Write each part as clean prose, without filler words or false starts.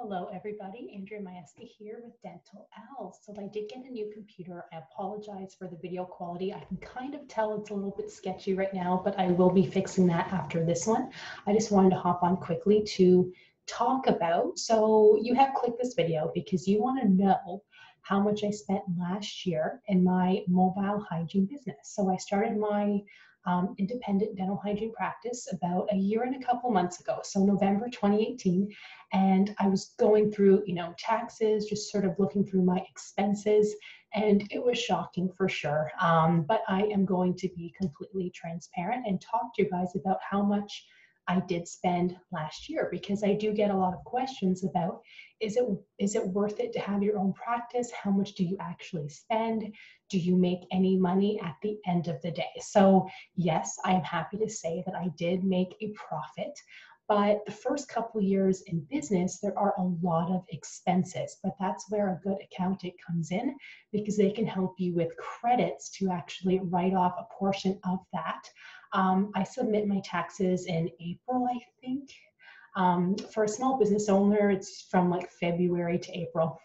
Hello everybody, Andrea Majewski here with Dentalelle. So I did get a new computer. I apologize for the video quality. I can kind of tell it's a little bit sketchy right now, but I will be fixing that after this one. I just wanted to hop on quickly to talk about, so you have clicked this video because you want to know how much I spent last year in my mobile hygiene business. So I started my independent dental hygiene practice about a year and a couple months ago, so November 2018, and I was going through, you know, taxes, just sort of looking through my expenses, and it was shocking for sure, but I am going to be completely transparent and talk to you guys about how much I did spend last year, because I do get a lot of questions about, is it worth it to have your own practice? How much do you actually spend? Do you make any money at the end of the day? So yes, I am happy to say that I did make a profit, but the first couple years in business, there are a lot of expenses, but that's where a good accountant comes in, because they can help you with credits to actually write off a portion of that. I submit my taxes in April, I think. For a small business owner, it's from like February to April.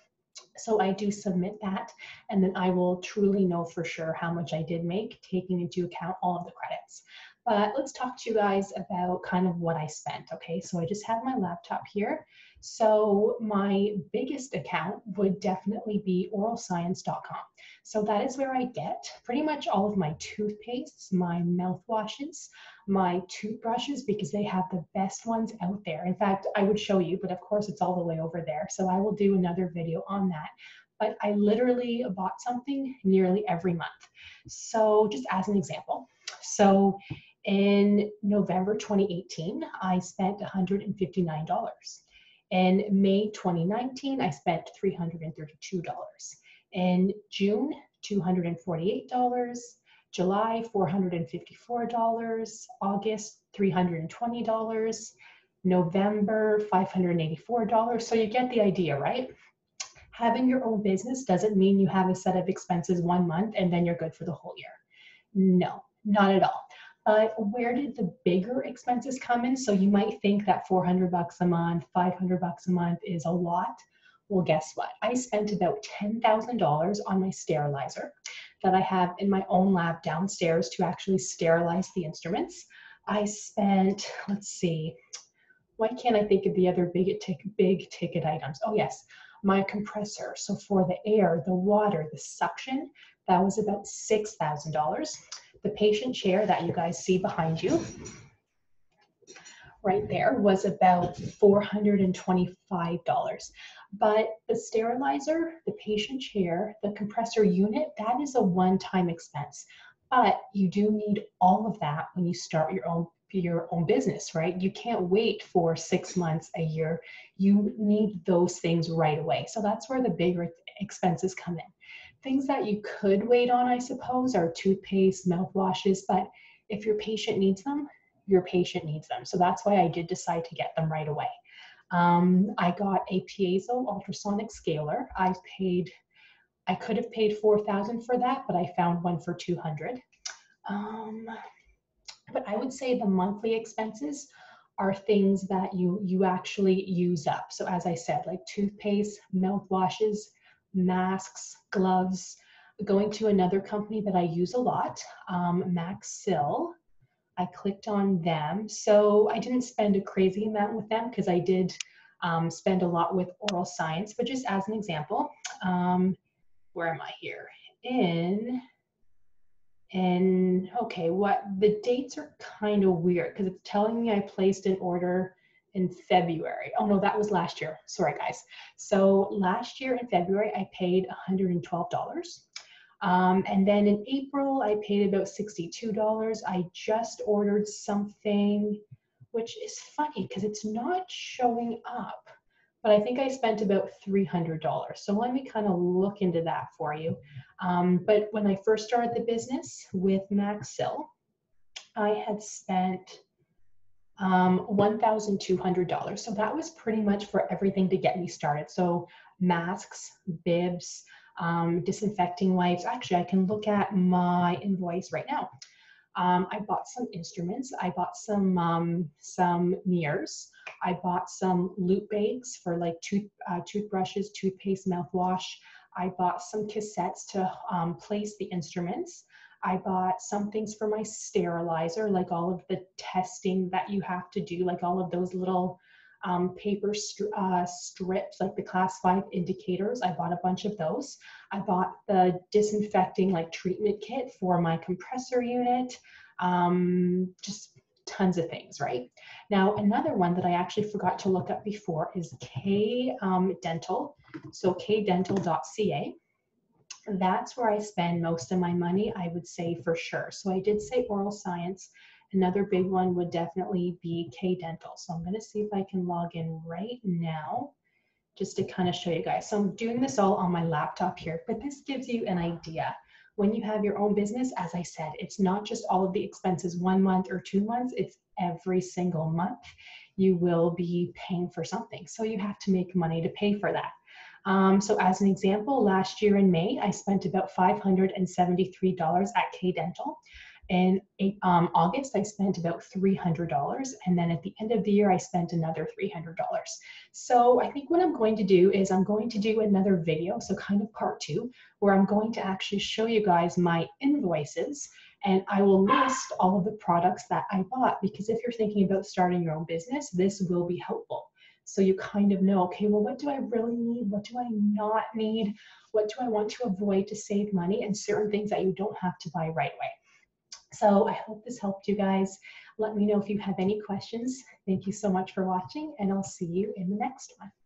So I do submit that, and then I will truly know for sure how much I did make, taking into account all of the credits. But let's talk to you guys about kind of what I spent, okay? So I just have my laptop here. So my biggest account would definitely be OralScience.com. So that is where I get pretty much all of my toothpastes, my mouthwashes, my toothbrushes, because they have the best ones out there. In fact, I would show you, but of course it's all the way over there. So I will do another video on that. But I literally bought something nearly every month. So just as an example, so in November 2018, I spent $159. In May 2019, I spent $332. In June, $248. July, $454. August, $320. November, $584. So you get the idea, right? Having your own business doesn't mean you have a set of expenses one month and then you're good for the whole year. No, not at all. But where did the bigger expenses come in? So you might think that 400 bucks a month, 500 bucks a month is a lot. Well, guess what? I spent about $10,000 on my sterilizer that I have in my own lab downstairs to actually sterilize the instruments. I spent, let's see, why can't I think of the other big ticket items? Oh yes, my compressor. So for the air, the water, the suction, that was about $6,000. The patient chair that you guys see behind you right there was about $425. But the sterilizer, the patient chair, the compressor unit, that is a one-time expense. But you do need all of that when you start your own business, right? You can't wait for 6 months, a year. You need those things right away. So that's where the bigger expenses come in. Things that you could wait on, I suppose, are toothpaste, mouthwashes, but if your patient needs them, your patient needs them. So that's why I did decide to get them right away. I got a piezo ultrasonic scaler. I could have paid $4,000 for that, but I found one for $200. But I would say the monthly expenses are things that you actually use up. So as I said, like toothpaste, mouthwashes, masks, gloves, going to another company that I use a lot, Maxill. I clicked on them. So I didn't spend a crazy amount with them because I did spend a lot with Oral Science, but just as an example, where am I here? Okay, what the dates are kind of weird because it's telling me I placed an order in February. Oh no, that was last year. Sorry guys. So last year in February, I paid $112. And then in April, I paid about $62. I just ordered something, which is funny because it's not showing up, but I think I spent about $300. So let me kind of look into that for you. But when I first started the business with Maxill, I had spent $1,200. So that was pretty much for everything to get me started. So masks, bibs, disinfecting wipes. Actually, I can look at my invoice right now. I bought some instruments. I bought some mirrors. I bought some loop bags for like toothbrushes, toothpaste, mouthwash. I bought some cassettes to place the instruments. I bought some things for my sterilizer, like all of the testing that you have to do, like all of those little paper strips, like the class 5 indicators. I bought a bunch of those. I bought the disinfecting like treatment kit for my compressor unit, just tons of things, right? Now, another one that I actually forgot to look up before is K-Dental, so kdental.ca. That's where I spend most of my money, I would say for sure. So I did say Oral Science. Another big one would definitely be K-Dental. So I'm going to see if I can log in right now just to kind of show you guys. So I'm doing this all on my laptop here, but this gives you an idea. When you have your own business, as I said, it's not just all of the expenses 1 month or 2 months, it's every single month you will be paying for something. So you have to make money to pay for that. So as an example, last year in May, I spent about $573 at K-Dental. In August, I spent about $300. And then at the end of the year, I spent another $300. So I think what I'm going to do is I'm going to do another video, so kind of part 2, where I'm going to actually show you guys my invoices. And I will list all of the products that I bought, because if you're thinking about starting your own business, this will be helpful. So you kind of know, okay, well, what do I really need? What do I not need? What do I want to avoid to save money? And certain things that you don't have to buy right away. So I hope this helped you guys. Let me know if you have any questions. Thank you so much for watching, and I'll see you in the next one.